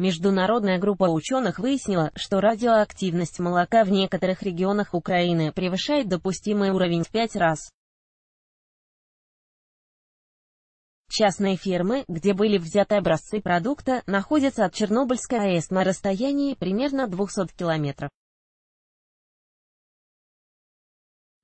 Международная группа ученых выяснила, что радиоактивность молока в некоторых регионах Украины превышает допустимый уровень в 5 раз. Частные фермы, где были взяты образцы продукта, находятся от Чернобыльской АЭС на расстоянии примерно 200 километров.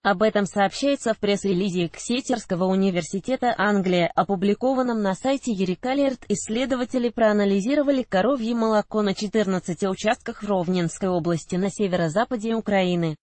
Об этом сообщается в пресс-релизе Эксетерского университета Англия, опубликованном на сайте Erika. Исследователи проанализировали коровье молоко на 14 участках в Ровненской области на северо-западе Украины.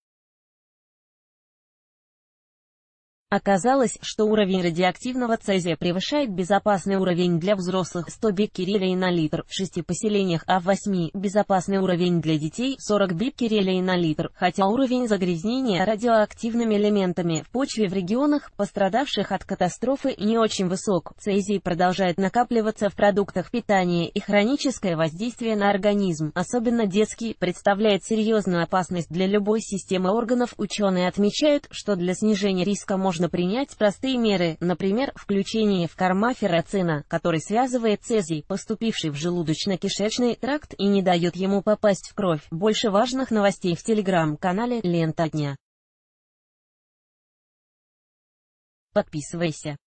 Оказалось, что уровень радиоактивного цезия превышает безопасный уровень для взрослых 100 беккерелей на литр в 6 поселениях, а в 8 безопасный уровень для детей 40 беккерелей на литр, хотя уровень загрязнения радиоактивными элементами в почве в регионах, пострадавших от катастрофы, не очень высок. Цезий продолжает накапливаться в продуктах питания, и хроническое воздействие на организм, особенно детский, представляет серьезную опасность для любой системы органов. Ученые отмечают, что для снижения риска можно принять простые меры, например, включение в корма ферроцина, который связывает цезий, поступивший в желудочно-кишечный тракт, и не дает ему попасть в кровь. Больше важных новостей в телеграм-канале «Лента дня». Подписывайся.